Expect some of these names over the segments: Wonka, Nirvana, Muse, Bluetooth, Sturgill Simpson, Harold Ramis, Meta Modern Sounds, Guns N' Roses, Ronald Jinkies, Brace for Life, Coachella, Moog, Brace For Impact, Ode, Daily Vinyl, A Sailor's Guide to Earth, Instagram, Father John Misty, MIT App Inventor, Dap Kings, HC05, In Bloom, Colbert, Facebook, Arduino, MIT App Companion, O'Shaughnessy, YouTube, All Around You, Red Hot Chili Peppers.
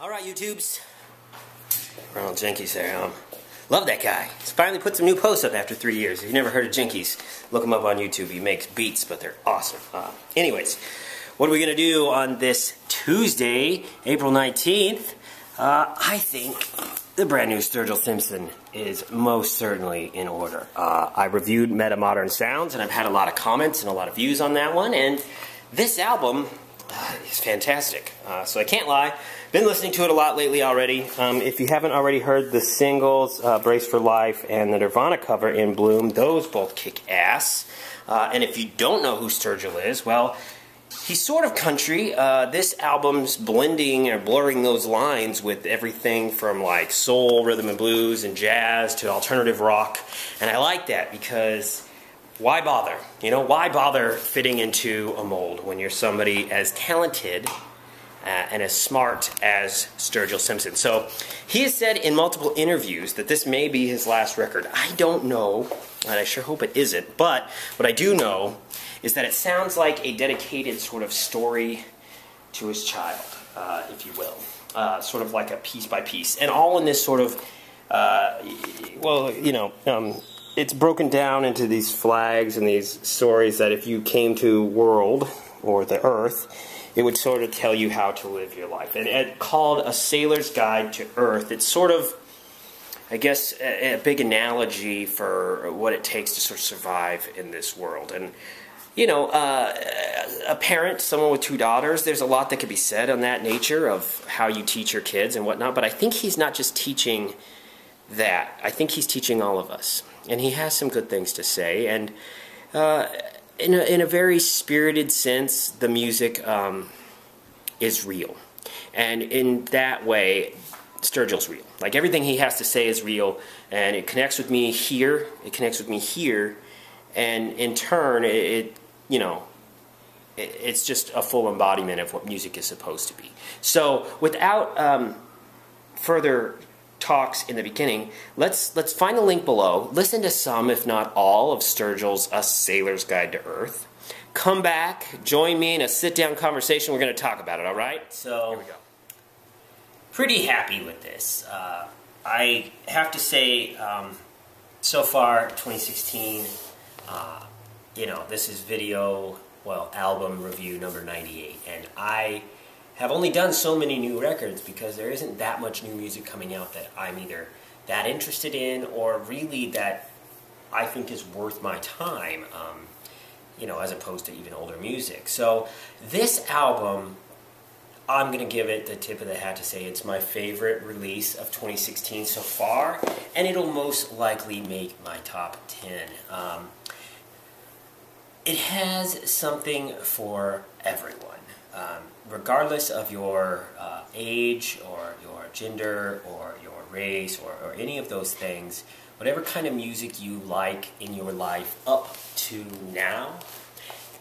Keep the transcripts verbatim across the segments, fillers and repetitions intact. All right, YouTubes. Ronald Jinkies there. Um, love that guy. He's finally put some new posts up after three years. If you've never heard of Jinkies, look him up on YouTube. He makes beats, but they're awesome. Uh, anyways, what are we going to do on this Tuesday, April nineteenth? Uh, I think the brand new Sturgill Simpson is most certainly in order. Uh, I reviewed Meta Modern Sounds, and I've had a lot of comments and a lot of views on that one, and this album Uh, it's fantastic, uh, so I can't lie. Been listening to it a lot lately already. Um, if you haven't already heard the singles, uh, Brace For Life and the Nirvana cover, In Bloom, those both kick ass. Uh, and if you don't know who Sturgill is, well, he's sort of country. Uh, this album's blending or blurring those lines with everything from like soul, rhythm and blues, and jazz to alternative rock. And I like that because why bother? You know, why bother fitting into a mold when you're somebody as talented uh, and as smart as Sturgill Simpson? So he has said in multiple interviews that this may be his last record. I don't know, and I sure hope it isn't, but what I do know is that it sounds like a dedicated sort of story to his child, uh, if you will. Uh, sort of like a piece by piece. And all in this sort of, uh, well, you know, um, it's broken down into these flags and these stories that if you came to world or the earth, it would sort of tell you how to live your life. And it's called A Sailor's Guide to Earth. It's sort of, I guess, a, a big analogy for what it takes to sort of survive in this world. And, you know, uh, a parent, someone with two daughters, there's a lot that could be said on that nature of how you teach your kids and whatnot. But I think he's not just teaching that. I think he's teaching all of us. And he has some good things to say, and uh, in, a, in a very spirited sense, the music um, is real. And in that way, Sturgill's real. Like, everything he has to say is real, and it connects with me here, it connects with me here, and in turn, it, it you know, it, it's just a full embodiment of what music is supposed to be. So, without um, further talks in the beginning, let's let's find the link below, listen to some, if not all, of Sturgill's A Sailor's Guide to Earth. Come back, join me in a sit-down conversation. We're going to talk about it, all right? So, here we go. Pretty happy with this. Uh, I have to say, um, so far, twenty sixteen, uh, you know, this is video, well, album review number ninety-eight, and I have only done so many new records because there isn't that much new music coming out that I'm either that interested in or really that I think is worth my time, um, you know, as opposed to even older music. So this album, I'm going to give it the tip of the hat to say it's my favorite release of twenty sixteen so far, and it'll most likely make my top ten. Um, it has something for everyone. Um, regardless of your uh, age or your gender or your race or, or any of those things, whatever kind of music you like in your life up to now,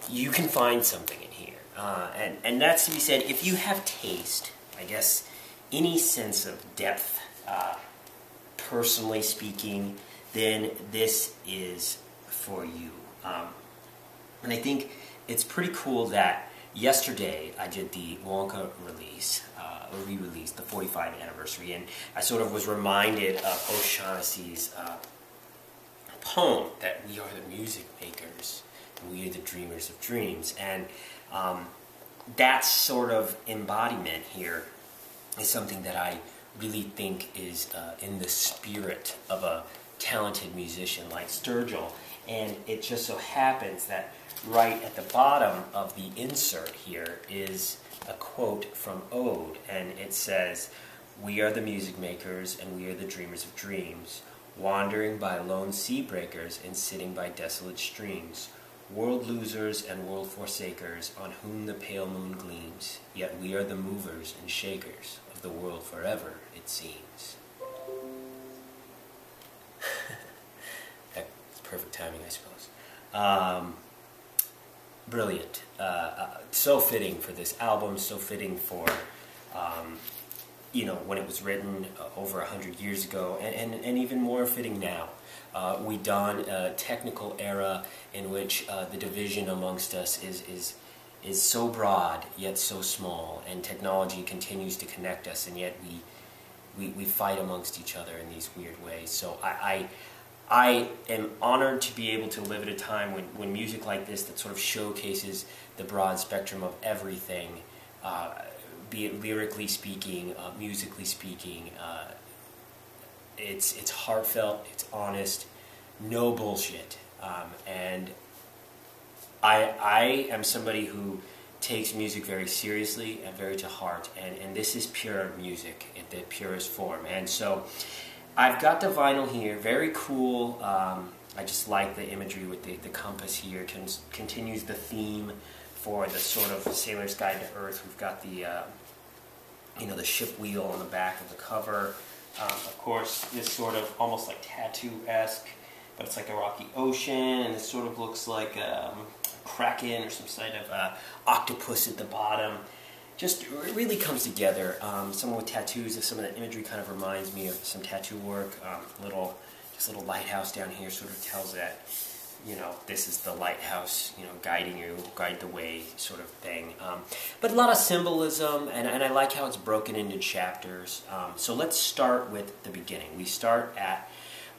you can find something in here. Uh, and, and that's to be said, if you have taste, I guess any sense of depth, uh, personally speaking, then this is for you. Um, and I think it's pretty cool that yesterday, I did the Wonka release, uh, or re-release, the forty-five anniversary, and I sort of was reminded of O'Shaughnessy's uh, poem that we are the music makers, and we are the dreamers of dreams, and um, that sort of embodiment here is something that I really think is uh, in the spirit of a talented musician like Sturgill, and it just so happens that right at the bottom of the insert here is a quote from Ode, and it says, "We are the music makers, and we are the dreamers of dreams, wandering by lone sea breakers and sitting by desolate streams, world losers and world forsakers on whom the pale moon gleams, yet we are the movers and shakers of the world forever, it seems." That's perfect timing, I suppose. Um, Brilliant. Uh, uh, so fitting for this album, so fitting for, um, you know, when it was written uh, over one hundred years ago, and, and, and even more fitting now. Uh, we don a technical era in which uh, the division amongst us is, is is so broad yet so small, and technology continues to connect us, and yet we we, we fight amongst each other in these weird ways. So I, I I am honored to be able to live at a time when, when music like this that sort of showcases the broad spectrum of everything, uh, be it lyrically speaking, uh, musically speaking, uh, it's it's heartfelt, it's honest, no bullshit, um, and. I, I am somebody who takes music very seriously and very to heart, and, and this is pure music in the purest form. And so I've got the vinyl here, very cool. Um, I just like the imagery with the, the compass here. Con continues the theme for the sort of Sailor's Guide to Earth. We've got the, uh, you know, the ship wheel on the back of the cover. Um, of course, this sort of almost like tattoo-esque, but it's like a rocky ocean, and it sort of looks like um, a kraken or some sort of uh, octopus at the bottom. Just it really comes together. Um, someone with tattoos, if some of that imagery kind of reminds me of some tattoo work. Um, little, just little lighthouse down here sort of tells that, you know, this is the lighthouse, you know, guiding you, guide the way sort of thing. Um, but a lot of symbolism, and, and I like how it's broken into chapters. Um, so let's start with the beginning. We start at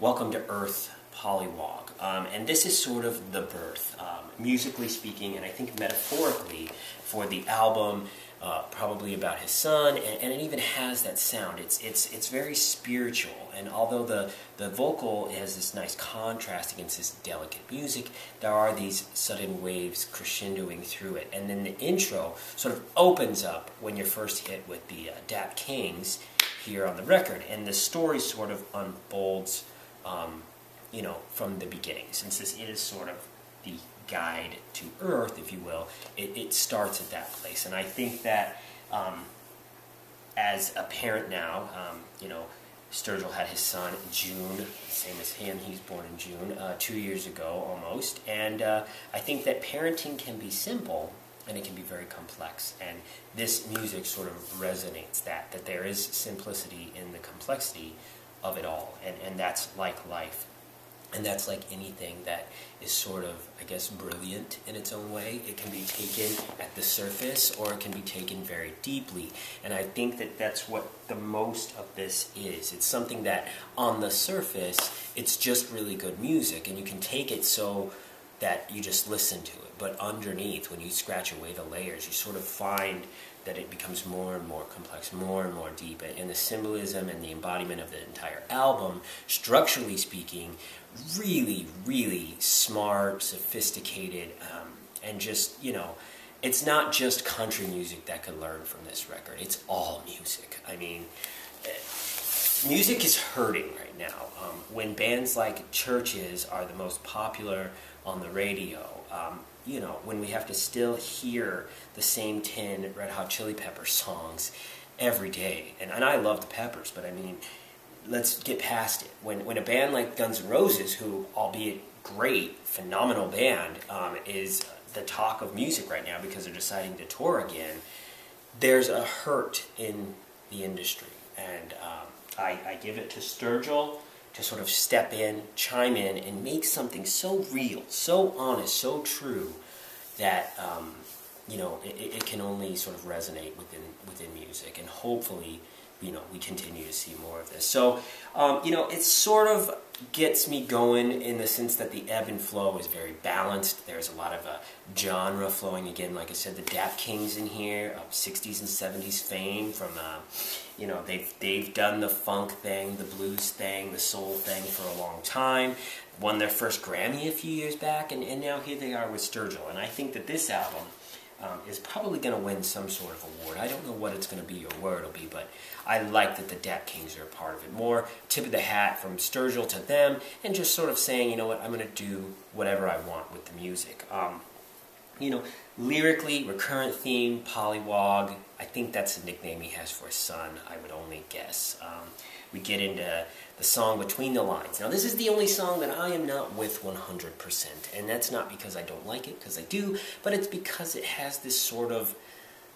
Welcome to Earth, Pollywog, um, and this is sort of the birth, um, musically speaking, and I think metaphorically for the album, uh, probably about his son, and, and it even has that sound. It's it's it's very spiritual, and although the the vocal has this nice contrast against this delicate music, there are these sudden waves crescendoing through it, and then the intro sort of opens up when you're first hit with the uh, Dap Kings here on the record, and the story sort of unfolds. Um, you know, from the beginning. Since this is sort of the guide to Earth, if you will, it, it starts at that place. And I think that um, as a parent now, um, you know, Sturgill had his son in June, same as him, he's born in June, uh, two years ago almost. And uh, I think that parenting can be simple, and it can be very complex. And this music sort of resonates that, that there is simplicity in the complexity of it all. And, and that's like life. And that's like anything that is sort of, I guess, brilliant in its own way. It can be taken at the surface, or it can be taken very deeply. And I think that that's what the most of this is. It's something that, on the surface, it's just really good music. And you can take it so that you just listen to it. But underneath, when you scratch away the layers, you sort of find that it becomes more and more complex, more and more deep. And the symbolism and the embodiment of the entire album, structurally speaking, really, really smart, sophisticated, um, and just, you know, it's not just country music that can learn from this record. It's all music. I mean, music is hurting right now. Um, when bands like Churches are the most popular on the radio, um, you know, when we have to still hear the same ten Red Hot Chili Peppers songs every day, and, and I love the Peppers, but I mean, let's get past it. When, when a band like Guns N' Roses, who, albeit great, phenomenal band, um, is the talk of music right now because they're deciding to tour again, there's a hurt in the industry. And um, I, I give it to Sturgill to sort of step in, chime in, and make something so real, so honest, so true, that um, you know, it, it can only sort of resonate within, within music. And hopefully, you know, we continue to see more of this. So, um, you know, it sort of gets me going in the sense that the ebb and flow is very balanced. There's a lot of uh, genre flowing again. Like I said, the Dap Kings in here, of sixties and seventies fame from, uh, you know, they've, they've done the funk thing, the blues thing, the soul thing for a long time. Won their first Grammy a few years back, and, and now here they are with Sturgill. And I think that this album Um, is probably going to win some sort of award. I don't know what it's going to be or where it'll be, but I like that the Dap Kings are a part of it. More tip of the hat from Sturgill to them, and just sort of saying, you know what, I'm going to do whatever I want with the music. Um, you know, lyrically, recurrent theme, Pollywog. I think that's the nickname he has for his son, I would only guess. Um, we get into the song Between the Lines. Now, this is the only song that I am not with one hundred percent, and that's not because I don't like it, because I do, but it's because it has this sort of,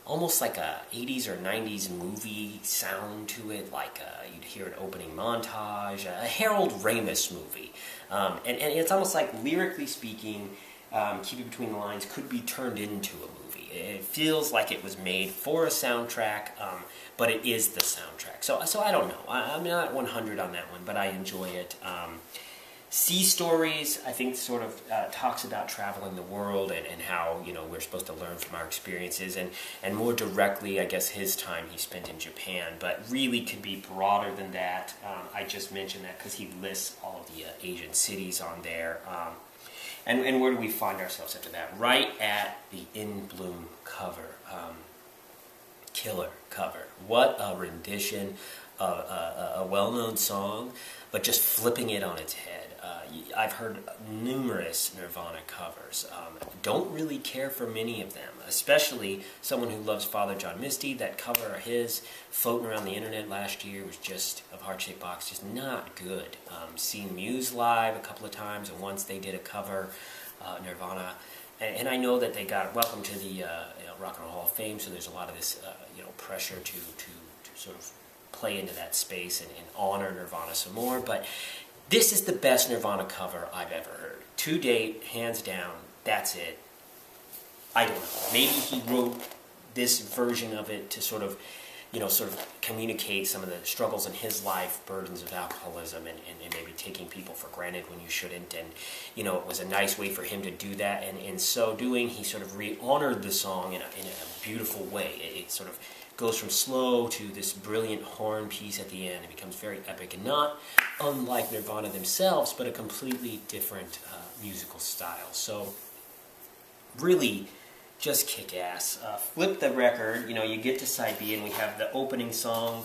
almost like a eighties or nineties movie sound to it, like a, you'd hear an opening montage, a Harold Ramis movie. Um, and, and it's almost like, lyrically speaking, um, Keep It Between the Lines could be turned into a movie. It feels like it was made for a soundtrack, um, but it is the soundtrack. So, so I don't know. I, I'm not one hundred on that one, but I enjoy it. Um, Sea Stories, I think, sort of uh, talks about traveling the world and, and how, you know, we're supposed to learn from our experiences, and, and more directly, I guess, his time he spent in Japan, but really could be broader than that. Um, I just mentioned that because he lists all of the uh, Asian cities on there. Um, and, and where do we find ourselves after that? Right at the In Bloom cover. Um, killer cover. What a rendition of a, a, a well-known song, but just flipping it on its head. Uh, I've heard numerous Nirvana covers. Um, don't really care for many of them, especially someone who loves Father John Misty. That cover of his floating around the internet last year was just, of Heart Shaped Box, just not good. Um, seen Muse live a couple of times, and once they did a cover, uh, Nirvana. And, and I know that they got welcome to the uh, you know, Rock and Roll Hall of Fame, so there's a lot of this uh, you know, pressure to, to, to sort of play into that space and, and honor Nirvana some more, but this is the best Nirvana cover I've ever heard. To date, hands down, that's it. I don't know. Maybe he wrote this version of it to sort of, you know, sort of communicate some of the struggles in his life, burdens of alcoholism, and, and, and maybe taking people for granted when you shouldn't. And, you know, it was a nice way for him to do that. And in so doing, he sort of re-honored the song in a, in a beautiful way. It, it sort of goes from slow to this brilliant horn piece at the end. It becomes very epic, and not unlike Nirvana themselves, but a completely different uh, musical style. So really just kick-ass. Uh, flip the record, you know, you get to side B, and we have the opening song,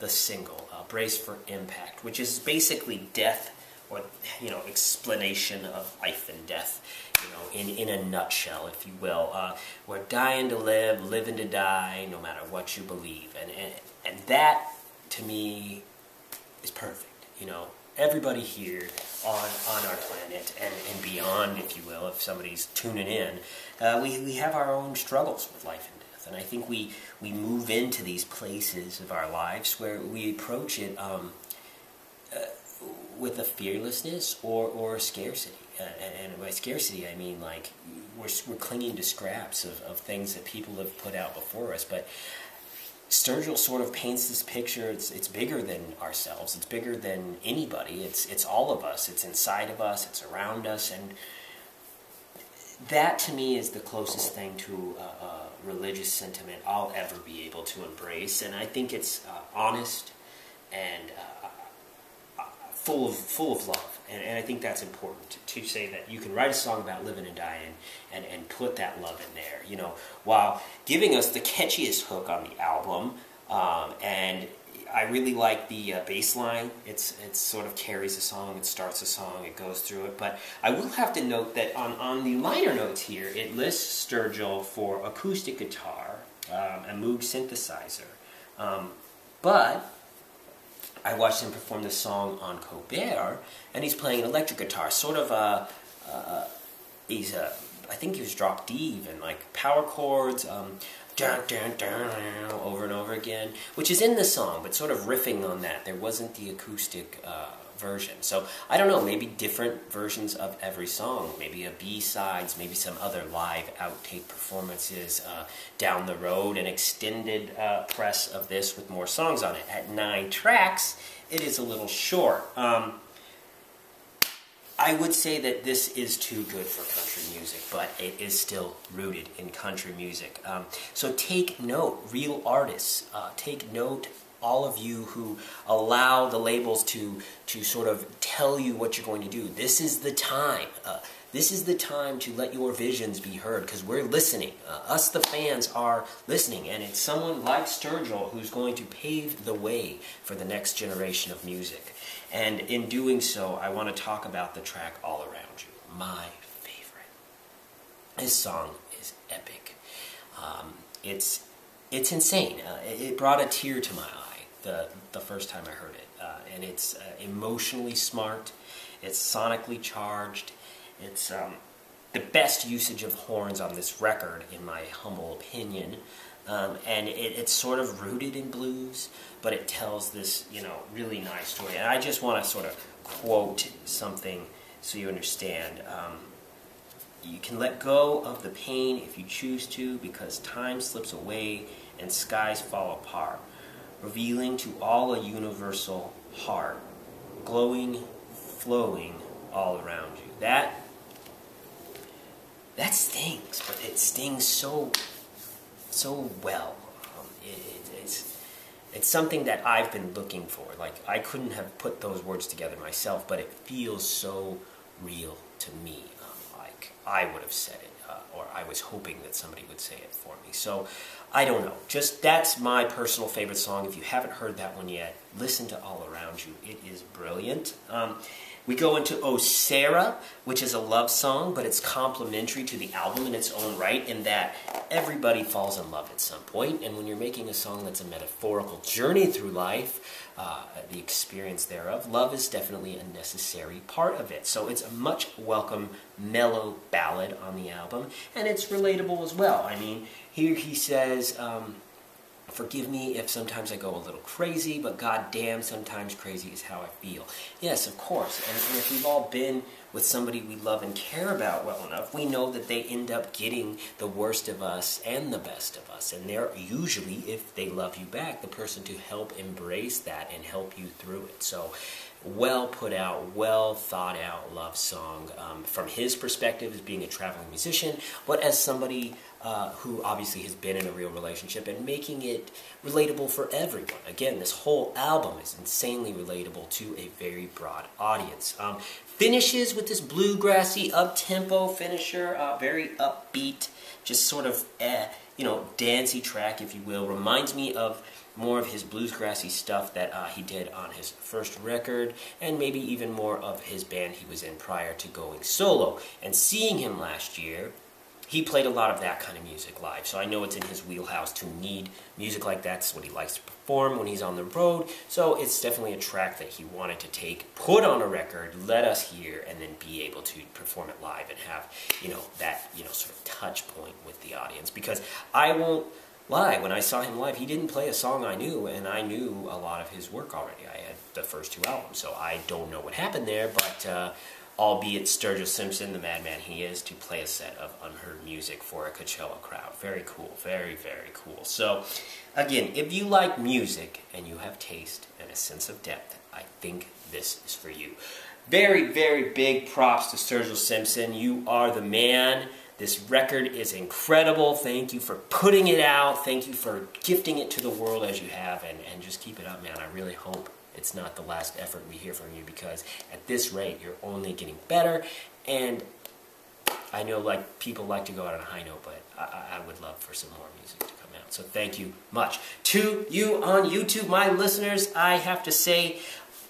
the single, uh, Brace for Impact, which is basically death, or, you know, explanation of life and death, you know, in, in a nutshell, if you will. Uh, we're dying to live, living to die, no matter what you believe. And, and, and that, to me, is perfect. You know, everybody here on, on our planet and, and beyond, if you will, if somebody's tuning in, uh, we, we have our own struggles with life and death. And I think we, we move into these places of our lives where we approach it um, uh, with a fearlessness or, or scarcity. And by scarcity, I mean, like, we're, we're clinging to scraps of, of things that people have put out before us. But Sturgill sort of paints this picture. It's, it's bigger than ourselves. It's bigger than anybody. It's, it's all of us. It's inside of us. It's around us. And that, to me, is the closest thing to a, a religious sentiment I'll ever be able to embrace. And I think it's uh, honest and uh, full of, full of love, and, and I think that's important to, to say that you can write a song about living and dying and, and put that love in there, you know, while giving us the catchiest hook on the album, um, and I really like the uh, bass line. It's, it sort of carries the song, it starts the song, it goes through it, but I will have to note that on, on the liner notes here, it lists Sturgill for acoustic guitar, um, a Moog synthesizer, um, but I watched him perform this song on Colbert, and he's playing an electric guitar, sort of a, uh, he's a, I think he was drop D even, like power chords, um, dun, dun, dun, over and over again, which is in the song, but sort of riffing on that. There wasn't the acoustic uh, version. So, I don't know, maybe different versions of every song, maybe a B-sides, maybe some other live outtake performances uh, down the road, an extended uh, press of this with more songs on it. At nine tracks, it is a little short. Um, I would say that this is too good for country music, but it is still rooted in country music. Um, so take note, real artists, uh, take note, all of you who allow the labels to, to sort of tell you what you're going to do. This is the time. Uh, this is the time to let your visions be heard, because we're listening. Uh, us, the fans, are listening, and it's someone like Sturgill who's going to pave the way for the next generation of music. And in doing so, I want to talk about the track All Around You, my favorite. This song is epic. Um, it's, it's insane. Uh, it, it brought a tear to my eye the, the first time I heard it. Uh, and it's uh, emotionally smart, it's sonically charged, it's um, the best usage of horns on this record, in my humble opinion. Um, and it, it's sort of rooted in blues, but it tells this, you know, really nice story. And I just want to sort of quote something so you understand. Um, You can let go of the pain if you choose to, because time slips away and skies fall apart, revealing to all a universal heart, glowing, flowing all around you. That, that stings, but it stings so, so well. Um, it, it, it's, it's something that I've been looking for. Like, I couldn't have put those words together myself, but it feels so real to me. I would have said it, uh, or I was hoping that somebody would say it for me. So, I don't know. Just, that's my personal favorite song. If you haven't heard that one yet, listen to All Around You. It is brilliant. Um, we go into Oh Sarah, which is a love song, but it's complementary to the album in its own right, in that everybody falls in love at some point, and when you're making a song that's a metaphorical journey through life, uh, the experience thereof, love is definitely a necessary part of it. So it's a much welcome, mellow ballad on the album, and it's relatable as well. I mean, here he says, um, forgive me if sometimes I go a little crazy, but goddamn, sometimes crazy is how I feel. Yes, of course. And, and if we've all been with somebody we love and care about well enough, we know that they end up getting the worst of us and the best of us. And they're usually, if they love you back, the person to help embrace that and help you through it. So, well put out, well thought out love song, um, from his perspective as being a traveling musician, but as somebody uh, who obviously has been in a real relationship, and making it relatable for everyone. Again, this whole album is insanely relatable to a very broad audience. Um, finishes with this bluegrassy up-tempo finisher, uh, very upbeat, just sort of, eh, you know, dancey track, if you will. Reminds me of more of his bluesgrassy stuff that uh, he did on his first record, and maybe even more of his band he was in prior to going solo. And seeing him last year, he played a lot of that kind of music live, so I know it's in his wheelhouse to need music like that. That's what he likes to perform when he's on the road, so it's definitely a track that he wanted to take, put on a record, let us hear, and then be able to perform it live and have, you know, that, you know, sort of touch point with the audience. Because I won't lie, when I saw him live, he didn't play a song I knew, and I knew a lot of his work already. I had the first two albums, so I don't know what happened there, but uh, albeit Sturgill Simpson, the madman he is, to play a set of unheard music for a Coachella crowd. Very cool, very, very cool. So, again, if you like music, and you have taste and a sense of depth, I think this is for you. Very, very big props to Sturgill Simpson. You are the man. This record is incredible. Thank you for putting it out. Thank you for gifting it to the world as you have. And, and just keep it up, man. I really hope it's not the last effort we hear from you, because at this rate, you're only getting better. And I know, like, people like to go out on a high note, but I, I would love for some more music to come out. So thank you much. To you on YouTube, my listeners, I have to say,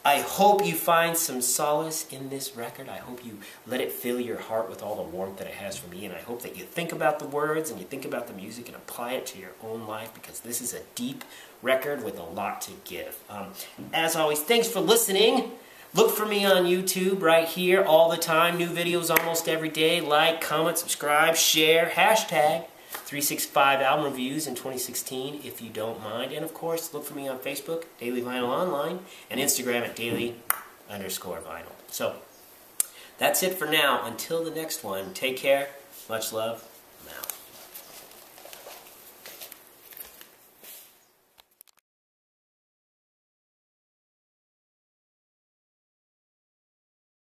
I hope you find some solace in this record. I hope you let it fill your heart with all the warmth that it has for me, and I hope that you think about the words and you think about the music and apply it to your own life, because this is a deep record with a lot to give. Um, as always, thanks for listening. Look for me on YouTube right here all the time. New videos almost every day. Like, comment, subscribe, share, hashtag three sixty-five album reviews in twenty sixteen, if you don't mind. And of course, look for me on Facebook, Daily Vinyl Online, and Instagram at daily underscore vinyl. So, that's it for now. Until the next one, take care, much love.